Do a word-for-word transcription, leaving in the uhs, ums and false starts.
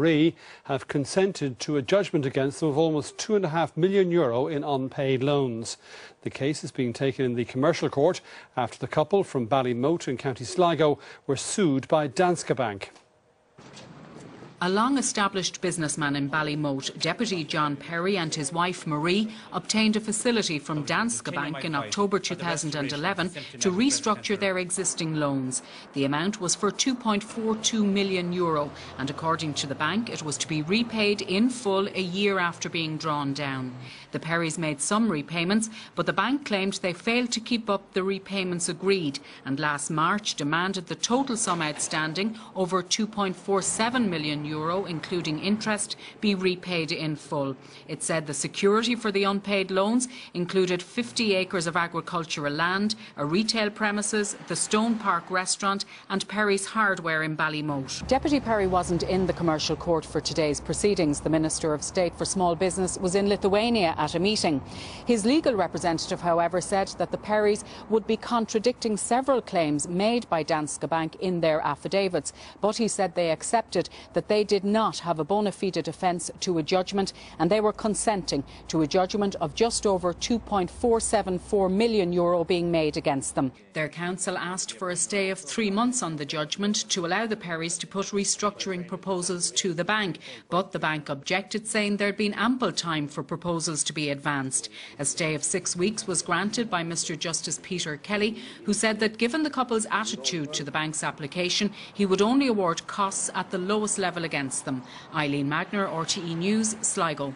Marie have consented to a judgment against them of almost two point five million euro in unpaid loans. The case is being taken in the commercial court after the couple from Ballymote in County Sligo were sued by Danske Bank. A long-established businessman in Ballymote, Deputy John Perry, and his wife Marie obtained a facility from Danske Bank in October two thousand eleven to restructure their existing loans. The amount was for two point four two million euro, and according to the bank, it was to be repaid in full a year after being drawn down. The Perrys made some repayments, but the bank claimed they failed to keep up the repayments agreed, and last March demanded the total sum outstanding, over two point four seven million euro. Euro, including interest, be repaid in full. It said the security for the unpaid loans included fifty acres of agricultural land, a retail premises, the Stone Park restaurant and Perry's Hardware in Ballymote. Deputy Perry wasn't in the commercial court for today's proceedings. The Minister of State for Small Business was in Lithuania at a meeting. His legal representative, however, said that the Perrys would be contradicting several claims made by Danske Bank in their affidavits, but he said they accepted that they They did not have a bona fide defence to a judgment, and they were consenting to a judgment of just over two point four seven four million euro being made against them. Their counsel asked for a stay of three months on the judgment to allow the Perrys to put restructuring proposals to the bank, but the bank objected, saying there had been ample time for proposals to be advanced. A stay of six weeks was granted by Mr Justice Peter Kelly, who said that given the couple's attitude to the bank's application, he would only award costs at the lowest level against them. Eileen Magner, R T E News, Sligo.